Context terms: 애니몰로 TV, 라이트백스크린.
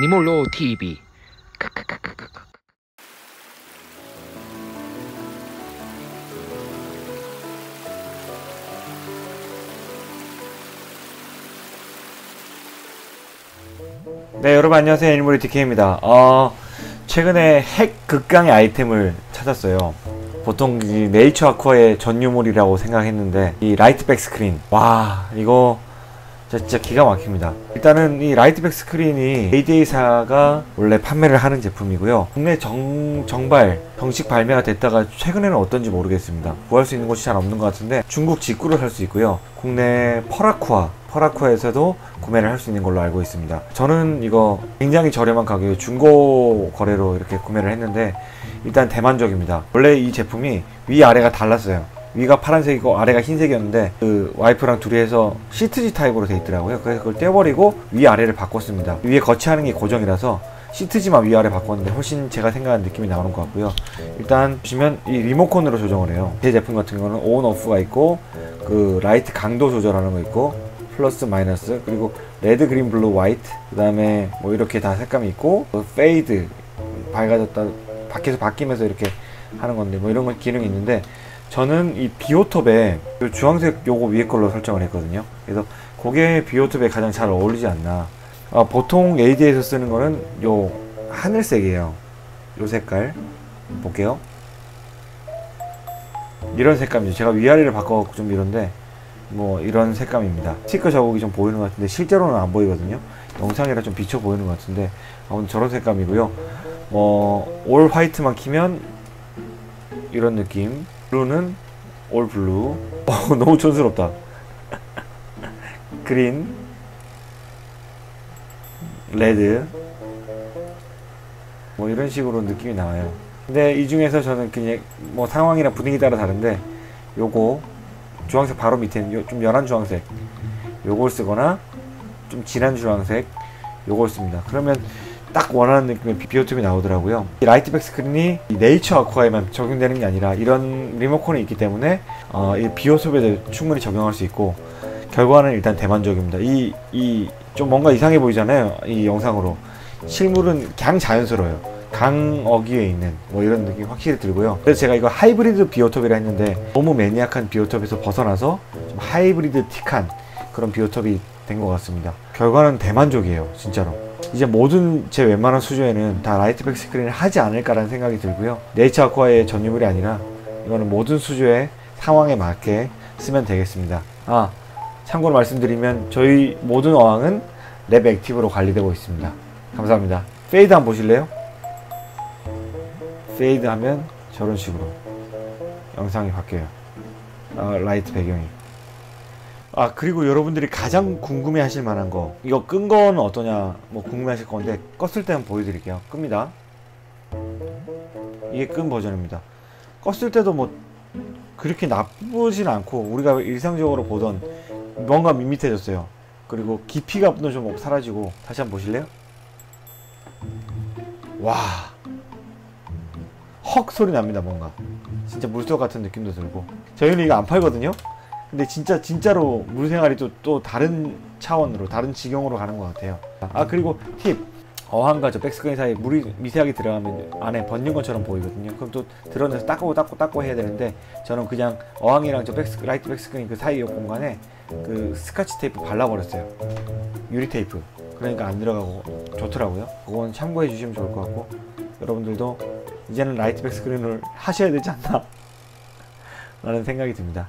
애니몰로 TV. 네, 여러분 안녕하세요. 애니몰로 DK입니다. 최근에 핵 극강의 아이템을 찾았어요. 보통 이 네이처 아쿠아의 전유물이라고 생각했는데 이 라이트백 스크린, 와 이거 진짜 기가 막힙니다. 일단은 이 라이트백 스크린이 ADA사가 원래 판매를 하는 제품이고요, 국내 정식 발매가 됐다가 최근에는 어떤지 모르겠습니다. 구할 수 있는 곳이 잘 없는 것 같은데 중국 직구로 살 수 있고요, 국내 펄아쿠아에서도 구매를 할 수 있는 걸로 알고 있습니다. 저는 이거 굉장히 저렴한 가격에 중고 거래로 이렇게 구매를 했는데 일단 대만족입니다. 원래 이 제품이 위아래가 달랐어요. 위가 파란색이고 아래가 흰색이었는데 그 와이프랑 둘이 해서 시트지 타입으로 돼 있더라고요. 그래서 그걸 떼버리고 위아래를 바꿨습니다. 위에 거치하는 게 고정이라서 시트지만 위아래 바꿨는데 훨씬 제가 생각하는 느낌이 나오는 것 같고요. 일단 보시면 이 리모컨으로 조정을 해요. 제 제품 같은 거는 온, 오프가 있고 그 라이트 강도 조절하는 거 있고 플러스, 마이너스, 그리고 레드, 그린, 블루, 화이트, 그 다음에 뭐 이렇게 다 색감이 있고 페이드, 밝아졌다 밖에서 바뀌면서 이렇게 하는 건데 뭐 이런 기능이 있는데 저는 이 비오톱에 주황색 요거 위에 걸로 설정을 했거든요. 그래서 그게 비오톱에 가장 잘 어울리지 않나. 보통 AD에서 쓰는 거는 요 하늘색이에요. 요 색깔 볼게요. 이런 색감이죠. 제가 위아래를 바꿔갖고 좀 이런데 뭐 이런 색감입니다. 스티커 자국이 좀 보이는 것 같은데 실제로는 안 보이거든요. 영상이라 좀 비쳐 보이는 것 같은데 아무튼 저런 색감이고요. 올 화이트만 키면 이런 느낌, 블루는 올 블루. 너무 촌스럽다. 그린, 레드, 뭐 이런 식으로 느낌이 나와요. 근데 이 중에서 저는 그냥 뭐 상황이랑 분위기 따라 다른데 요거 주황색 바로 밑에 요 좀 연한 주황색 요걸 쓰거나 좀 진한 주황색 요걸 씁니다. 그러면 딱 원하는 느낌의 비오톱이 나오더라고요. 이 라이트백 스크린이 네이처 아쿠아에만 적용되는 게 아니라 이런 리모컨이 있기 때문에 이 비오톱에 충분히 적용할 수 있고 결과는 일단 대만족입니다. 좀 뭔가 이상해 보이잖아요. 이 영상으로 실물은 그냥 자연스러워요. 강 어귀에 있는 뭐 이런 느낌 확실히 들고요. 그래서 제가 이거 하이브리드 비오톱이라 했는데 너무 매니악한 비오톱에서 벗어나서 좀 하이브리드틱한 그런 비오톱이 된 것 같습니다. 결과는 대만족이에요, 진짜로. 이제 모든 제 웬만한 수조에는 다 라이트백 스크린을 하지 않을까라는 생각이 들고요. 네이처 아쿠아의 전유물이 아니라 이거는 모든 수조의 상황에 맞게 쓰면 되겠습니다. 참고로 말씀드리면 저희 모든 어항은 랩 액티브로 관리되고 있습니다. 감사합니다. 페이드 한번 보실래요? 페이드 하면 저런 식으로 영상이 바뀌어요. 라이트 배경이. 그리고 여러분들이 가장 궁금해 하실 만한 거, 이거 끈 건 어떠냐 뭐 궁금해 하실 건데 껐을 때 한번 보여드릴게요. 끕니다. 이게 끈 버전입니다. 껐을 때도 뭐 그렇게 나쁘진 않고 우리가 일상적으로 보던 뭔가 밋밋해졌어요. 그리고 깊이가 좀 사라지고. 다시 한번 보실래요? 와, 헉 소리 납니다. 뭔가 진짜 물속 같은 느낌도 들고. 저희는 이거 안 팔거든요. 근데 진짜로 물생활이 또 다른 차원으로, 다른 지경으로 가는 것 같아요. 그리고 팁! 어항과 저 백스크린 사이에 물이 미세하게 들어가면 안에 벗는 것처럼 보이거든요. 그럼 또 드러내서 닦고 해야 되는데 저는 그냥 어항이랑 저 라이트 백스크린 그 사이 공간에 그 스카치 테이프 발라버렸어요. 유리 테이프. 그러니까 안 들어가고 좋더라고요. 그건 참고해 주시면 좋을 것 같고, 여러분들도 이제는 라이트 백스크린을 하셔야 되지 않나 라는 생각이 듭니다.